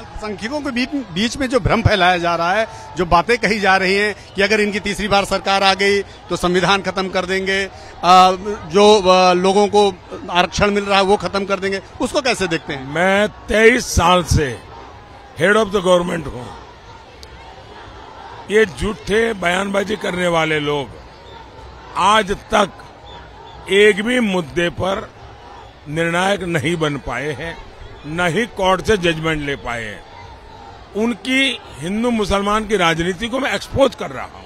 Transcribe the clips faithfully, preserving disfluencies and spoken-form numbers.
अल्पसंख्यकों के बीच, बीच में जो भ्रम फैलाया जा रहा है, जो बातें कही जा रही हैं कि अगर इनकी तीसरी बार सरकार आ गई तो संविधान खत्म कर देंगे, जो लोगों को आरक्षण मिल रहा है वो खत्म कर देंगे, उसको कैसे देखते हैं? मैं तेईस साल से हेड ऑफ द गवर्नमेंट हूँ। ये झूठे बयानबाजी करने वाले लोग आज तक एक भी मुद्दे पर निर्णायक नहीं बन पाए हैं, न ही कोर्ट से जजमेंट ले पाए हैं। उनकी हिंदू मुसलमान की राजनीति को मैं एक्सपोज कर रहा हूं,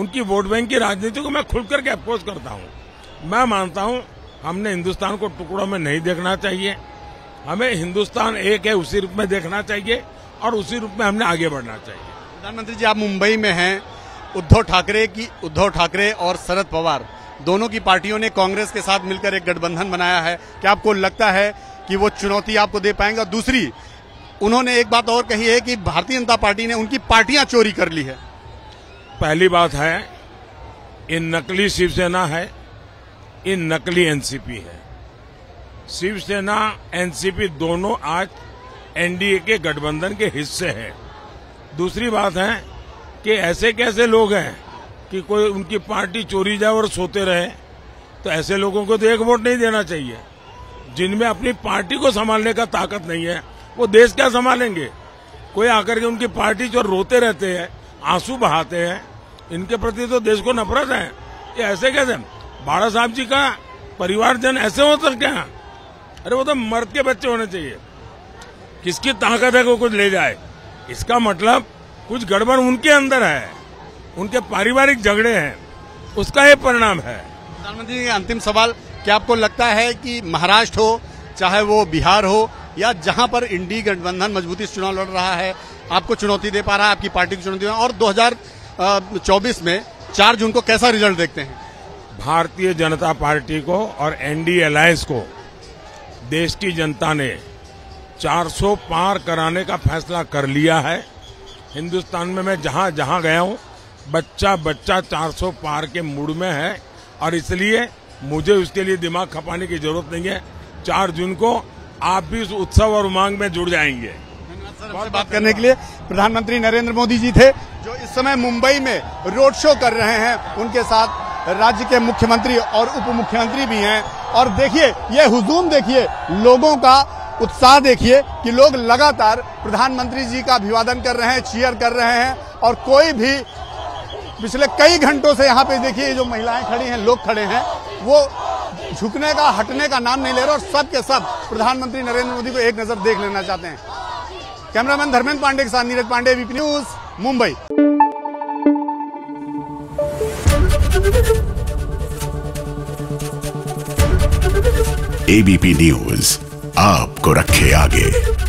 उनकी वोट बैंक की राजनीति को मैं खुलकर के एक्सपोज करता हूं। मैं मानता हूं हमने हिंदुस्तान को टुकड़ों में नहीं देखना चाहिए, हमें हिंदुस्तान एक है उसी रूप में देखना चाहिए और उसी रूप में हमने आगे बढ़ना चाहिए। प्रधानमंत्री जी, आप मुंबई में हैं। उद्धव ठाकरे की उद्धव ठाकरे और शरद पवार दोनों की पार्टियों ने कांग्रेस के साथ मिलकर एक गठबंधन बनाया है, क्या आपको लगता है कि वो चुनौती आपको दे पाएंगे? और दूसरी, उन्होंने एक बात और कही है कि भारतीय जनता पार्टी ने उनकी पार्टियां चोरी कर ली है। पहली बात है, इन नकली शिवसेना है, इन नकली एनसीपी है। शिवसेना एनसीपी दोनों आज एनडीए के गठबंधन के हिस्से हैं। दूसरी बात है कि ऐसे कैसे लोग हैं कि कोई उनकी पार्टी चोरी जाए और सोते रहे, तो ऐसे लोगों को तो एक वोट नहीं देना चाहिए। जिनमें अपनी पार्टी को संभालने का ताकत नहीं है वो देश क्या संभालेंगे? कोई आकर के उनकी पार्टी जो रोते रहते हैं, आंसू बहाते हैं, इनके प्रति तो देश को नफरत है। ये ऐसे कैसे? बाड़ा साहब जी का परिवारजन ऐसे हो सकते हैं? अरे वो तो मर्द के बच्चे होने चाहिए। किसकी ताकत है वो कुछ ले जाए? इसका मतलब कुछ गड़बड़ उनके अंदर है, उनके पारिवारिक झगड़े हैं, उसका ये परिणाम है। प्रधानमंत्री जी, अंतिम सवाल, क्या आपको लगता है कि महाराष्ट्र हो, चाहे वो बिहार हो, या जहां पर इंडी गठबंधन मजबूती से चुनाव लड़ रहा है, आपको चुनौती दे पा रहा है, आपकी पार्टी को चुनौती? और दो हज़ार चौबीस में चार जून को कैसा रिजल्ट देखते हैं? भारतीय जनता पार्टी को और एनडीए अलायंस को देश की जनता ने चार सौ पार कराने का फैसला कर लिया है। हिंदुस्तान में मैं जहां जहां गया हूं, बच्चा बच्चा चार सौ पार के मूड में है और इसलिए मुझे उसके लिए दिमाग खपाने की जरूरत नहीं है। चार जून को आप भी उस उत्सव और उमंग में जुड़ जाएंगे। सर, बात, बात करने के लिए प्रधानमंत्री नरेंद्र मोदी जी थे, जो इस समय मुंबई में रोड शो कर रहे हैं। उनके साथ राज्य के मुख्यमंत्री और उप मुख्यमंत्री भी हैं। और देखिए ये हुजूम, देखिए लोगों का उत्साह, देखिए कि लोग लगातार प्रधानमंत्री जी का अभिवादन कर रहे हैं, चीयर कर रहे हैं। और कोई भी, पिछले कई घंटों से यहाँ पे देखिए जो महिलाएं खड़ी हैं, लोग खड़े हैं, वो झुकने का, हटने का नाम नहीं ले रहे और सब के सब प्रधानमंत्री नरेंद्र मोदी को एक नजर देख लेना चाहते हैं। कैमरामैन धर्मेंद्र पांडे के साथ Neeraj Pandey, ABP news, Mumbai. ABP news आपको रखे आगे।